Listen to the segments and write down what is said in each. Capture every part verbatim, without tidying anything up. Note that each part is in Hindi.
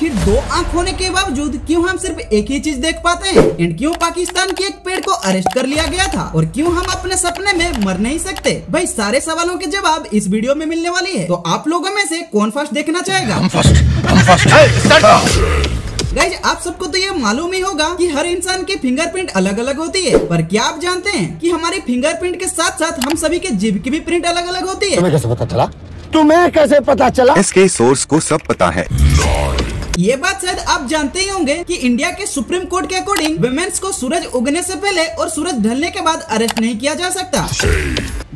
आखिर दो आंख होने के बावजूद क्यों हम सिर्फ एक ही चीज देख पाते हैं, एंड क्यों पाकिस्तान के एक पेड़ को अरेस्ट कर लिया गया था, और क्यों हम अपने सपने में मर नहीं सकते। भाई सारे सवालों के जवाब इस वीडियो में मिलने वाली है, तो आप लोगों में से कौन फर्स्ट देखना चाहेगा। हम फर्स्ट, हम फर्स्ट। गाइज आप सबको तो ये मालूम ही होगा कि हर इंसान की फिंगरप्रिंट अलग अलग होती है, पर क्या आप जानते हैं कि हमारी फिंगरप्रिंट के साथ साथ हम सभी के जीभ की भी प्रिंट अलग अलग होती है। तुम्हें कैसे पता चला? तुम्हें कैसे पता चला? इसके सोर्स को सब पता है। ये बात शायद आप जानते ही होंगे कि इंडिया के सुप्रीम कोर्ट के अकॉर्डिंग वुमेन्स को सूरज उगने से पहले और सूरज ढलने के बाद अरेस्ट नहीं किया जा सकता।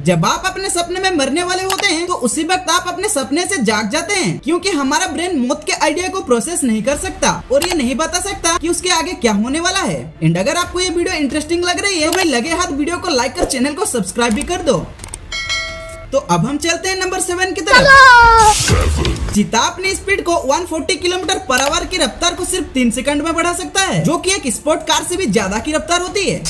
जब आप अपने सपने में मरने वाले होते हैं तो उसी वक्त आप अपने सपने से जाग जाते हैं, क्योंकि हमारा ब्रेन मौत के आइडिया को प्रोसेस नहीं कर सकता और ये नहीं बता सकता कि उसके आगे क्या होने वाला है। एंड अगर आपको ये वीडियो इंटरेस्टिंग लग रही है तो भाई लगे हाथ वीडियो को लाइक और चैनल को सब्सक्राइब भी कर दो। तो अब हम चलते हैं नंबर सेवन की तरफ। चीता अपनी स्पीड को एक सौ चालीस किलोमीटर पर आवर की रफ्तार को सिर्फ तीन सेकंड में बढ़ा सकता है, जो कि एक स्पोर्ट कार से भी ज्यादा की रफ्तार होती है।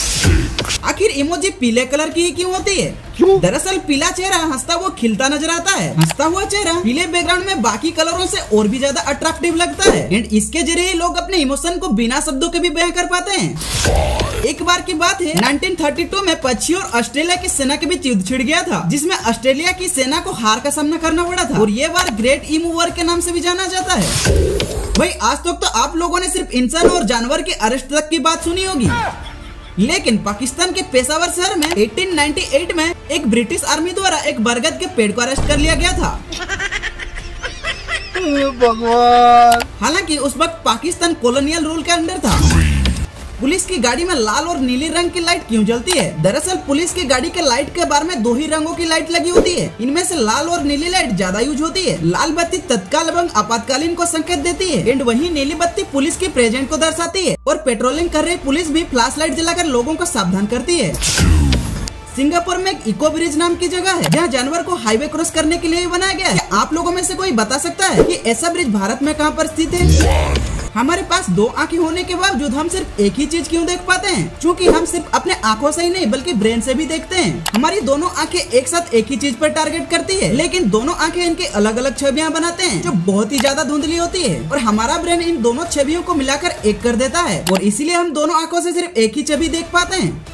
आखिर इमोजी पीले कलर की क्यों होती है? क्यों? दरअसल पीला चेहरा हंसता हुआ खिलता नजर आता है। हंसता हुआ चेहरा पीले बैकग्राउंड में बाकी कलरों से और भी ज्यादा अट्रैक्टिव लगता है, एंड इसके जरिए लोग अपने इमोशन को बिना शब्दों के भी बह कर पाते हैं। एक बार की बात है उन्नीस सौ बत्तीस में पक्षी और ऑस्ट्रेलिया की सेना के बीच युद्ध छिड़ गया था, जिसमें ऑस्ट्रेलिया की सेना को हार का सामना करना पड़ा था, और ये वार ग्रेट ईमू वॉर के नाम से भी जाना जाता है। भाई आज तक तो आप लोगों ने सिर्फ इंसान और जानवर के अरेस्ट तक की बात सुनी होगी, लेकिन पाकिस्तान के पेशावर शहर में अठारह सौ अट्ठानवे में एक ब्रिटिश आर्मी द्वारा एक बरगद के पेड़ को अरेस्ट कर लिया गया था। भगवान। हालांकि उस वक्त पाकिस्तान कॉलोनियल रूल के अंडर था। पुलिस की गाड़ी में लाल और नीली रंग की लाइट क्यों जलती है? दरअसल पुलिस की गाड़ी के लाइट के बार में दो ही रंगों की लाइट लगी होती है, इनमें से लाल और नीली लाइट ज्यादा यूज होती है। लाल बत्ती तत्काल एवं आपातकालीन को संकेत देती है, एंड वही नीली बत्ती पुलिस की प्रेजेंट को दर्शाती है, और पेट्रोलिंग कर रही पुलिस भी फ्लैश लाइट जलाकर लोगों को सावधान करती है। सिंगापुर में एक इको ब्रिज नाम की जगह है, जहाँ जानवर को हाईवे क्रॉस करने के लिए बनाया गया है। क्या आप लोगों में से कोई बता सकता है कि ऐसा ब्रिज भारत में कहाँ पर स्थित है? हमारे पास दो आंखें होने के बावजूद हम सिर्फ एक ही चीज क्यों देख पाते हैं? क्योंकि हम सिर्फ अपने आंखों से ही नहीं बल्कि ब्रेन से भी देखते हैं। हमारी दोनों आंखें एक साथ एक ही चीज पर टारगेट करती है, लेकिन दोनों आंखें इनके अलग अलग छवियां बनाते हैं जो बहुत ही ज्यादा धुंधली होती है, और हमारा ब्रेन इन दोनों छवियों को मिलाकर एक कर देता है, और इसीलिए हम दोनों आंखों से सिर्फ एक ही छवि देख पाते हैं।